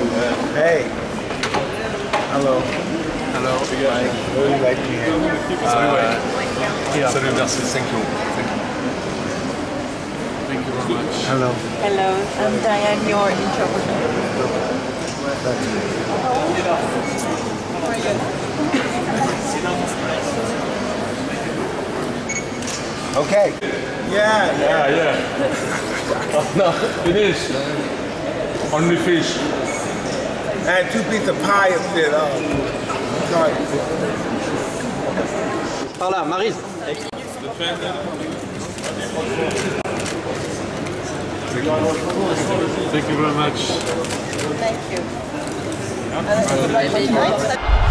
Hey. Hello. Hello. I really like you here. Yeah. Salut, merci. Thank you. Thank you very much. Hello. Hello. I'm Diane, your interpreter. Okay. Yeah. Oh, no, it is. Only fish. I had 2 pieces of pie up there. Sorry. Parla, Marise. Thank you very much. Thank you.